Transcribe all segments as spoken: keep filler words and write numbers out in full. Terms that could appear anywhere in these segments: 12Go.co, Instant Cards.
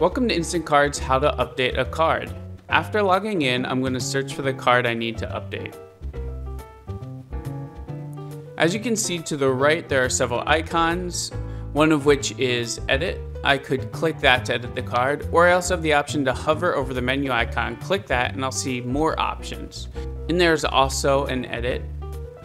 Welcome to Instant Cards, how to update a card. After logging in, I'm going to search for the card I need to update. As you can see to the right, there are several icons, one of which is edit. I could click that to edit the card, or I also have the option to hover over the menu icon, click that, and I'll see more options. And there's also an edit.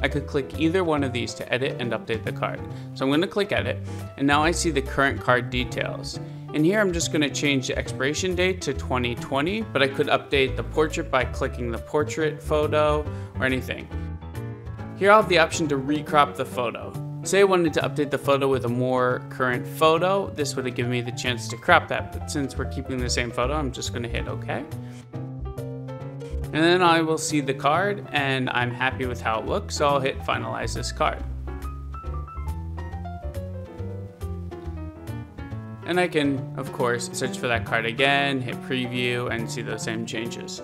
I could click either one of these to edit and update the card. So I'm going to click edit, and now I see the current card details. And here I'm just going to change the expiration date to twenty twenty, but I could update the portrait by clicking the portrait photo or anything. Here I'll have the option to recrop the photo. Say I wanted to update the photo with a more current photo, this would have given me the chance to crop that, but since we're keeping the same photo, I'm just going to hit OK. And then I will see the card, and I'm happy with how it looks, so I'll hit finalize this card. And I can, of course, search for that card again, hit preview, and see those same changes.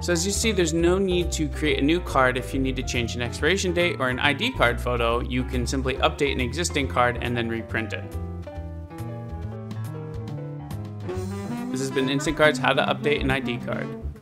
So as you see, there's no need to create a new card if you need to change an expiration date or an I D card photo. You can simply update an existing card and then reprint it. This has been Instant Cards, how to update an I D card.